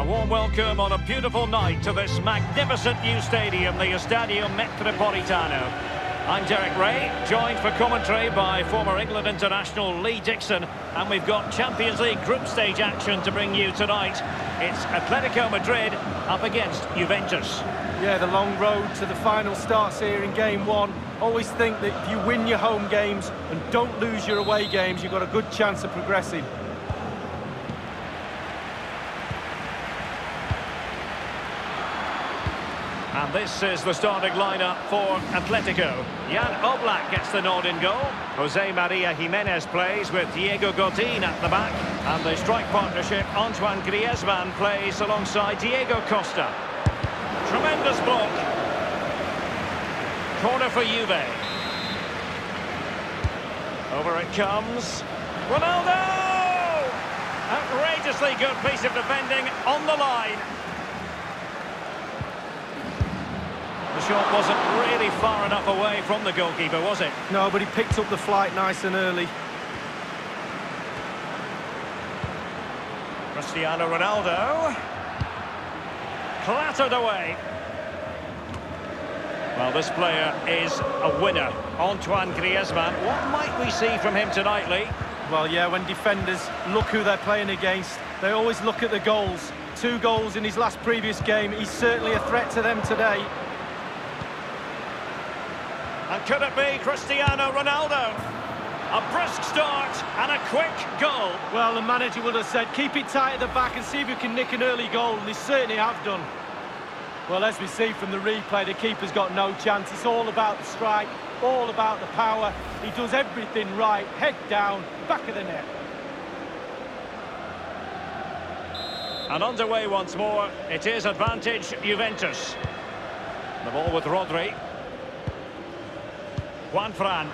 A warm welcome on a beautiful night to this magnificent new stadium, the Estadio Metropolitano. I'm Derek Ray, joined for commentary by former England international Lee Dixon, and we've got Champions League group stage action to bring you tonight. It's Atletico Madrid up against Juventus. Yeah, the long road to the final starts here in game one. Always think that if you win your home games and don't lose your away games, you've got a good chance of progressing. And this is the starting lineup for Atletico. Jan Oblak gets the nod in goal. Jose Maria Jimenez plays with Diego Godin at the back. And the strike partnership, Antoine Griezmann plays alongside Diego Costa. Tremendous block. Corner for Juve. Over it comes. Ronaldo! Outrageously good piece of defending on the line. The shot wasn't really far enough away from the goalkeeper, was it? No, but he picked up the flight nice and early. Cristiano Ronaldo. Clattered away. Well, this player is a winner. Antoine Griezmann. What might we see from him tonight, Lee? Well, yeah, when defenders look who they're playing against, they always look at the goals. 2 goals in his last previous game. He's certainly a threat to them today. And could it be Cristiano Ronaldo? A brisk start and a quick goal. Well, the manager would have said, keep it tight at the back and see if you can nick an early goal, and they certainly have done. Well, as we see from the replay, the keeper's got no chance. It's all about the strike, all about the power. He does everything right, head down, back of the net. And underway once more, it is advantage Juventus. The ball with Rodri. Juan Fran.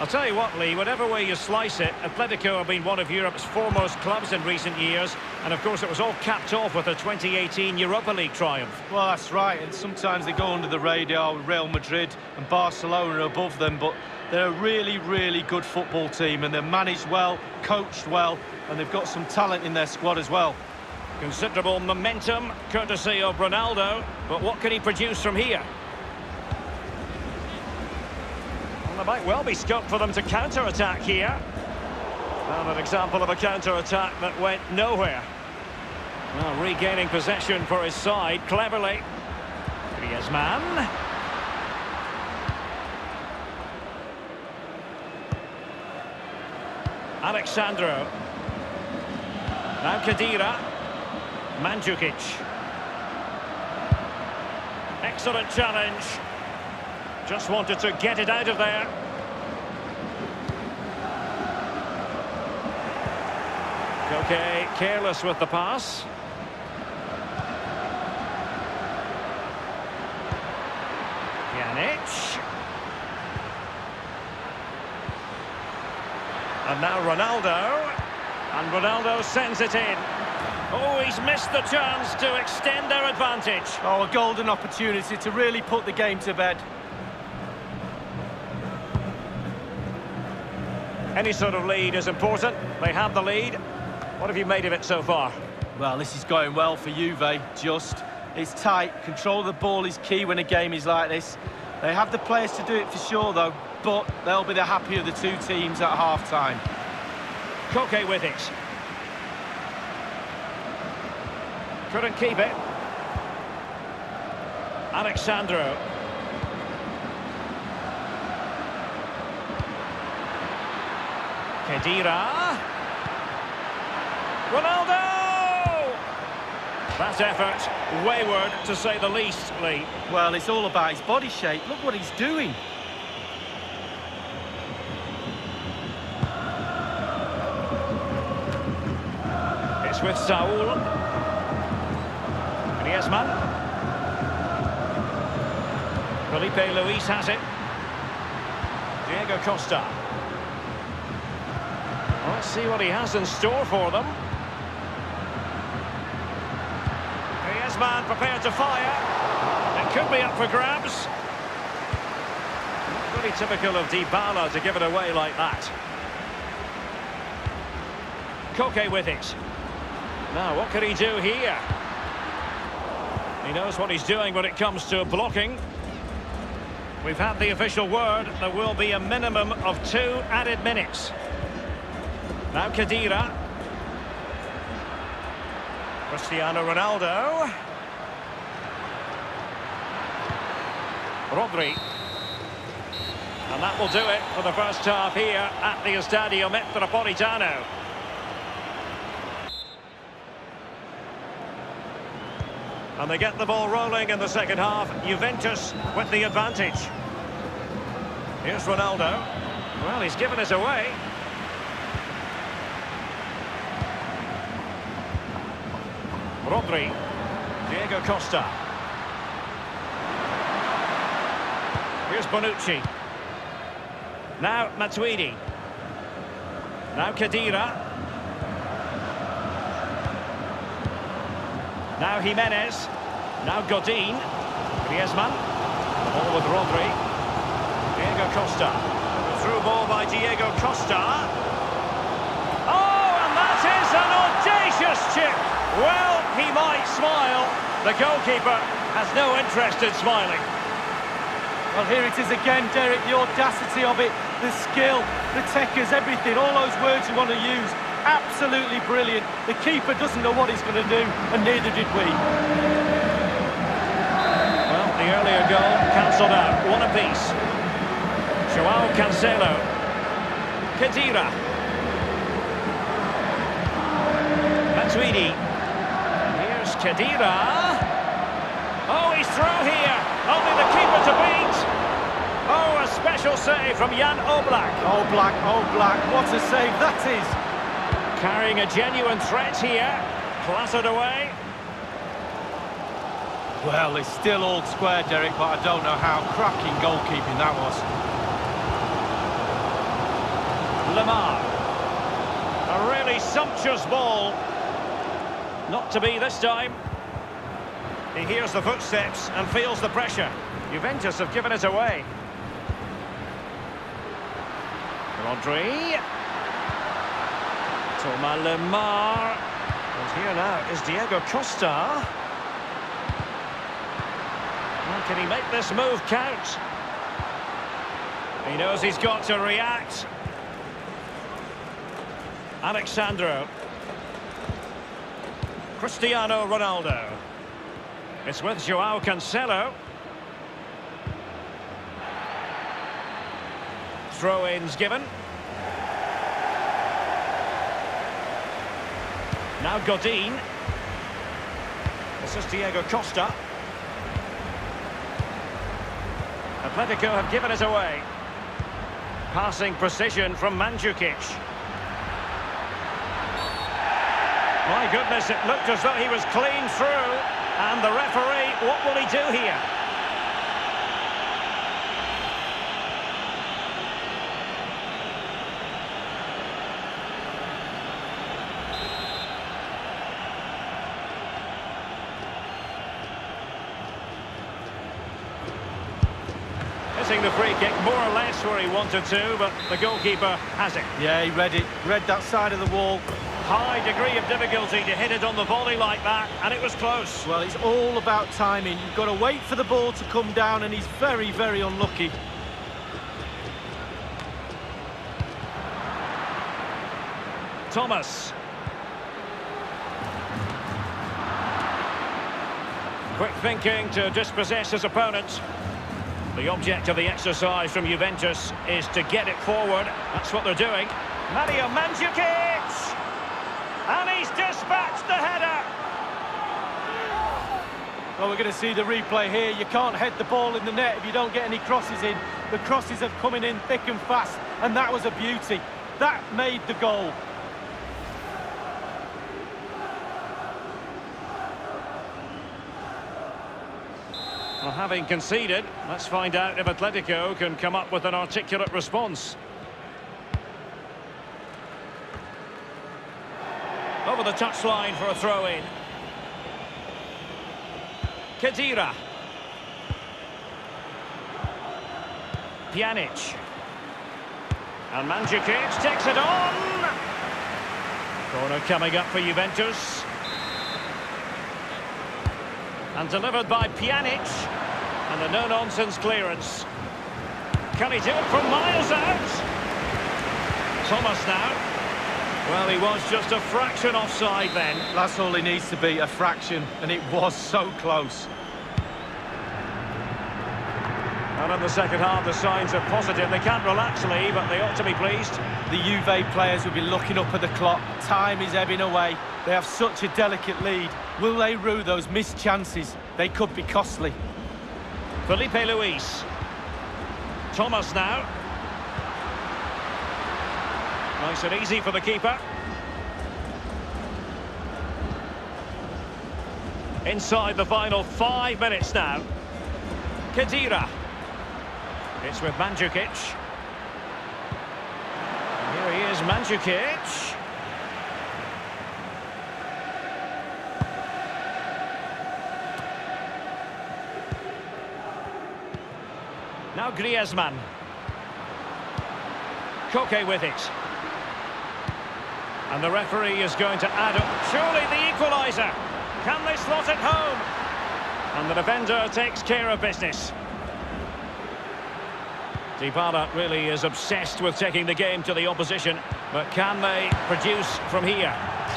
I'll tell you what, Lee, whatever way you slice it, Atletico have been one of Europe's foremost clubs in recent years, and of course it was all capped off with a 2018 Europa League triumph. Well, that's right, and sometimes they go under the radar with Real Madrid and Barcelona above them, but they're a really, really good football team, and they're managed well, coached well, and they've got some talent in their squad as well. Considerable momentum, courtesy of Ronaldo, but what can he produce from here? There might well be scope for them to counter-attack here. And an example of a counter-attack that went nowhere. Well, regaining possession for his side, cleverly. Griezmann. Alejandro. Now Khedira. Mandžukić. Excellent challenge. Just wanted to get it out of there. Koke, careless with the pass. Pjanić. And now Ronaldo. And Ronaldo sends it in. Oh, he's missed the chance to extend their advantage. Oh, a golden opportunity to really put the game to bed. Any sort of lead is important. They have the lead. What have you made of it so far? Well, this is going well for Juve, just. It's tight. Control of the ball is key when a game is like this. They have the players to do it for sure, though, but they'll be the happier of the two teams at half-time. Koke with it. Couldn't keep it. Alexandro. Khedira. Ronaldo! That effort, wayward to say the least, Lee. Well, it's all about his body shape. Look what he's doing. It's with Saul. And Yesman. Felipe Luis has it. Diego Costa. Let's see what he has in store for them. Yesman prepared to fire. It could be up for grabs. Pretty typical of Dybala to give it away like that. Koke with it. Now, what can he do here? He knows what he's doing when it comes to blocking. We've had the official word. There will be a minimum of 2 added minutes. Now Khedira. Cristiano Ronaldo. Rodri. And that will do it for the first half here at the Estadio Metropolitano. And they get the ball rolling in the second half. Juventus with the advantage. Here's Ronaldo. Well, he's given it away. Rodri. Diego Costa. Here's Bonucci. Now Matuidi. Now Khedira. Now Jimenez. Now Godin. Griezmann. The ball with Rodri. Diego Costa. Through ball by Diego Costa. Oh, and that is an audacious chip. Well, he might smile. The goalkeeper has no interest in smiling. Well, here it is again, Derek. The audacity of it, the skill, the techers, everything. All those words you want to use. Absolutely brilliant. The keeper doesn't know what he's going to do, and neither did we. Well, the earlier goal cancelled out. 1 apiece. João Cancelo. Khedira. Matuidi. Here's Khedira. Oh, he's through here. Only the keeper to beat. Oh, a special save from Jan Oblak. Oblak, Oblak. What a save that is. Carrying a genuine threat here, clattered away. Well, it's still all square, Derek, but I don't know how cracking goalkeeping that was. Lemar. A really sumptuous ball. Not to be this time. He hears the footsteps and feels the pressure. Juventus have given it away. Rodri. Thomas Lemar. And here now is Diego Costa. Well, can he make this move count? He knows he's got to react. Alejandro. Cristiano Ronaldo. It's with João Cancelo. Throw-ins given. Now Godin. This is Diego Costa. Atletico have given it away. Passing precision from Mandžukić. My goodness, it looked as though he was clean through. And the referee, what will he do here? The free kick, more or less where he wanted to, but the goalkeeper has it. Yeah, he read it, read that side of the wall. High degree of difficulty to hit it on the volley like that, and it was close. Well, it's all about timing. You've got to wait for the ball to come down, and he's very, very unlucky. Thomas. Quick thinking to dispossess his opponent. The object of the exercise from Juventus is to get it forward. That's what they're doing. Mario Mandžukić! And he's dispatched the header! Well, we're going to see the replay here. You can't head the ball in the net if you don't get any crosses in. The crosses have come in thick and fast, and that was a beauty. That made the goal. Well, having conceded, let's find out if Atletico can come up with an articulate response. Over the touchline for a throw-in. Khedira. Pjanić. And Mandžukić takes it on. Corner coming up for Juventus. And delivered by Pjanić. And a no-nonsense clearance. Can he do it from miles out? Thomas now. Well, he was just a fraction offside then. That's all he needs to be, a fraction. And it was so close. And in the second half, the signs are positive. They can't relax, Lee, but they ought to be pleased. The Juve players will be looking up at the clock. Time is ebbing away. They have such a delicate lead. Will they rue those missed chances? They could be costly. Felipe Luis. Thomas now. Nice and easy for the keeper. Inside the final 5 minutes now. Khedira. It's with Mandžukić. Here he is, Mandžukić. Now Griezmann. Koke with it. And the referee is going to add up, surely, the equaliser. Can they slot it home? And the defender takes care of business. Dybala really is obsessed with taking the game to the opposition, but can they produce from here?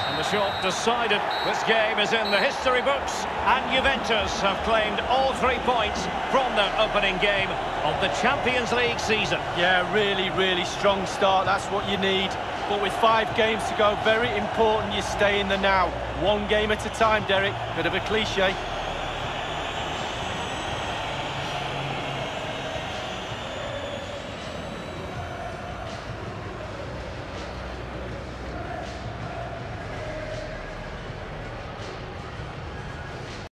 And the shot decided. This game is in the history books, and Juventus have claimed all 3 points from their opening game of the Champions League season. Yeah, really strong start, that's what you need. But with 5 games to go, very important you stay in the now. One game at a time, Derek. Bit of a cliche.